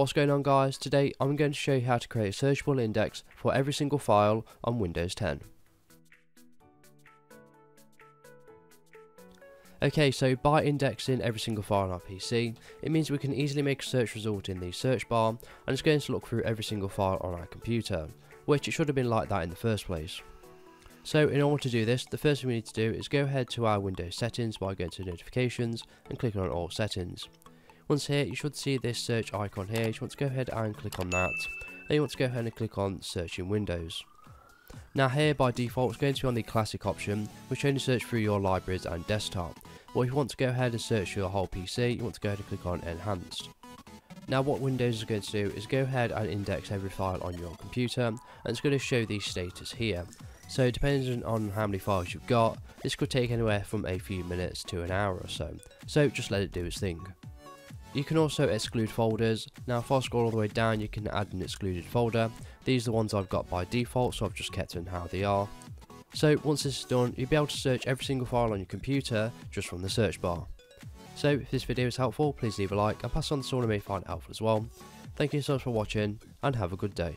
What's going on, guys? Today I'm going to show you how to create a searchable index for every single file on Windows 10. Okay, so by indexing every single file on our PC, it means we can easily make a search result in the search bar, and it's going to look through every single file on our computer, which it should have been like that in the first place. So in order to do this, the first thing we need to do is go ahead to our Windows settings by going to notifications and clicking on all settings. Once here, you should see this search icon here. You want to go ahead and click on that. Then you want to go ahead and click on search in Windows. Now here by default, it's going to be on the classic option, which only search through your libraries and desktop. But if you want to go ahead and search your whole PC, you want to go ahead and click on enhanced. Now what Windows is going to do is go ahead and index every file on your computer, and it's going to show the status here. So depending on how many files you've got, this could take anywhere from a few minutes to an hour or so. So just let it do its thing. You can also exclude folders. Now if I scroll all the way down, you can add an excluded folder. These are the ones I've got by default, so I've just kept them how they are. So once this is done, you'll be able to search every single file on your computer just from the search bar. So if this video is helpful, please leave a like and pass on to someone who may find it helpful as well. Thank you so much for watching and have a good day.